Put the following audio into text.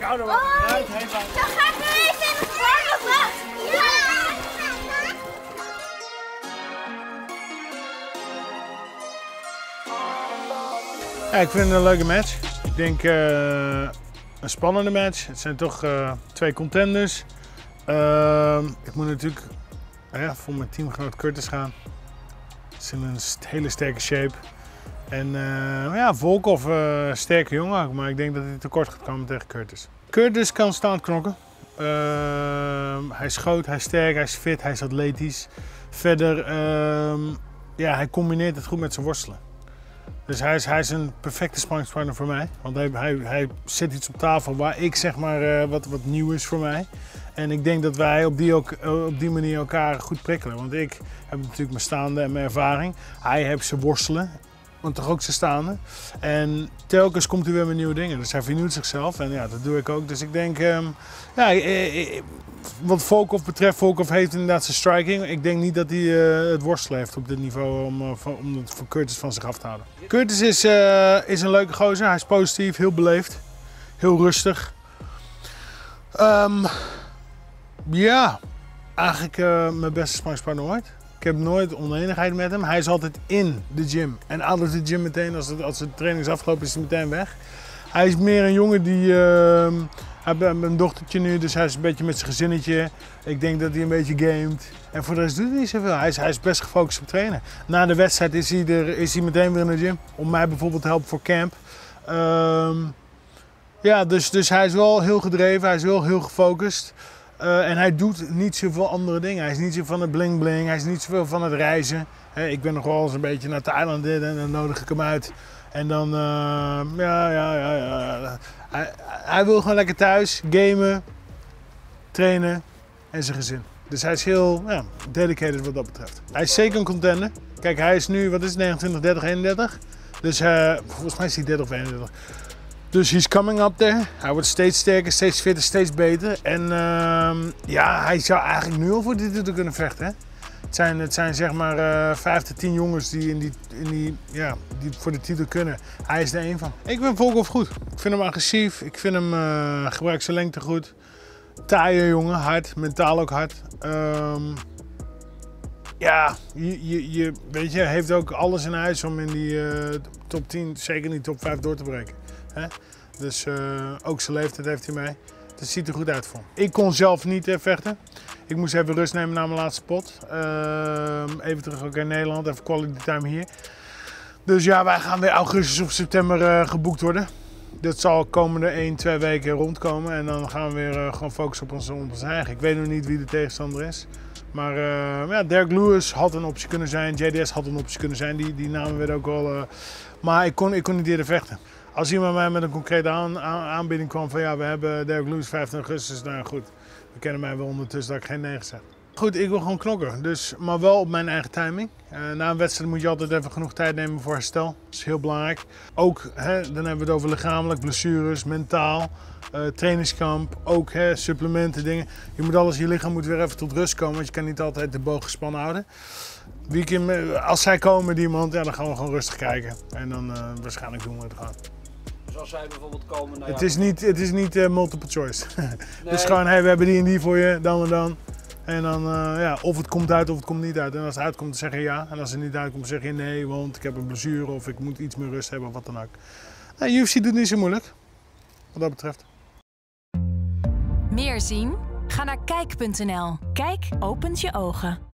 schouder wat eruit heeft. Dan ga ik nu even in het warme bad. Ja! Ja, ik vind het een leuke match. Ik denk een spannende match. Het zijn toch twee contenders. Ik moet natuurlijk voor mijn teamgenoot Curtis gaan. Het is in een hele sterke shape. En ja, Volkov, sterke jongen ook, maar ik denk dat hij tekort gaat komen tegen Curtis. Curtis kan staand knokken. Hij is groot, hij is sterk, hij is fit, hij is atletisch. Verder, ja, hij combineert het goed met zijn worstelen. Dus hij is een perfecte sparringspartner voor mij. Want hij zet iets op tafel waar ik zeg maar wat nieuw is voor mij. En ik denk dat wij op die manier elkaar goed prikkelen. Want ik heb natuurlijk mijn staande en mijn ervaring. Hij heeft zijn worstelen. Want toch ook zijn staande. En telkens komt hij weer met nieuwe dingen. Dus hij vernieuwt zichzelf. En ja, dat doe ik ook. Dus ik denk, ja, wat Volkov betreft, Volkov heeft inderdaad zijn striking. Ik denk niet dat hij het worstelen heeft op dit niveau om het voor Curtis van zich af te houden. Curtis is een leuke gozer. Hij is positief, heel beleefd, heel rustig. Ja, eigenlijk mijn beste sparringspartner ooit. Ik heb nooit oneenigheid met hem. Hij is altijd in de gym. En uit de gym meteen, als de training is afgelopen, is hij meteen weg. Hij is meer een jongen die... hij heeft een dochtertje nu, dus hij is een beetje met zijn gezinnetje. Ik denk dat hij een beetje gamet. En voor de rest doet hij niet zoveel. Hij is best gefocust op trainen. Na de wedstrijd is hij meteen weer in de gym. Om mij bijvoorbeeld te helpen voor camp. Ja, dus hij is wel heel gedreven. Hij is wel heel gefocust. En hij doet niet zoveel andere dingen. Hij is niet zo van het bling bling, hij is niet zoveel van het reizen. Ik ben nog wel eens een beetje naar Thailand en dan nodig ik hem uit. En dan, Hij wil gewoon lekker thuis gamen, trainen en zijn gezin. Dus hij is heel dedicated wat dat betreft. Hij is zeker een contender. Kijk, hij is nu, wat is het, 29, 30, 31? Dus volgens mij is hij 30 of 31. Dus he's coming up there. Hij wordt steeds sterker, steeds fitter, steeds beter. En ja, hij zou eigenlijk nu al voor dit titel kunnen vechten. Hè? Het zijn zeg maar 5 tot 10 jongens die, die voor de titel kunnen. Hij is er één van. Ik vind Volkov goed. Ik vind hem agressief. Ik vind hem gebruikt zijn lengte goed. Taaie jongen, hard. Mentaal ook hard. Ja, weet je, heeft ook alles in huis om in die top 10, zeker in die top 5 door te breken. He? Dus ook zijn leeftijd heeft hij mee. Het ziet er goed uit voor hem. Ik kon zelf niet vechten. Ik moest even rust nemen na mijn laatste pot. Even terug ook in Nederland, even quality time hier. Dus ja, wij gaan weer augustus of september geboekt worden. Dat zal de komende 1-2 weken rondkomen. En dan gaan we weer gewoon focussen op ons eigen. Ik weet nog niet wie de tegenstander is. Maar ja, Derrick Lewis had een optie kunnen zijn. JDS had een optie kunnen zijn. Die namen werden ook al... maar ik kon niet eerder vechten. Als iemand mij met een concrete aanbieding kwam van ja, we hebben Derrick Lewis 15 augustus, nou goed, we kennen mij wel ondertussen dat ik geen 9 zet. Goed, ik wil gewoon knokken, dus, maar wel op mijn eigen timing. Na een wedstrijd moet je altijd even genoeg tijd nemen voor herstel, dat is heel belangrijk. Ook, dan hebben we het over lichamelijk, blessures, mentaal, trainingskamp, ook supplementen, dingen. Je lichaam moet weer even tot rust komen, want je kan niet altijd de boog gespannen houden. Als zij komen met iemand, ja, dan gaan we gewoon rustig kijken en dan waarschijnlijk doen we het gewoon. Dus als zij bijvoorbeeld komen naar jou... Het is niet multiple choice. Nee. Het is gewoon, hey, we hebben die en die voor je, dan en dan. En dan, ja, of het komt uit of het komt niet uit. En als het uitkomt, dan zeg je ja. En als het niet uitkomt, dan zeg je nee, want ik heb een blessure of ik moet iets meer rust hebben of wat dan ook. Nou, UFC doet niet zo moeilijk, wat dat betreft. Meer zien? Ga naar kijk.nl. Kijk opent je ogen.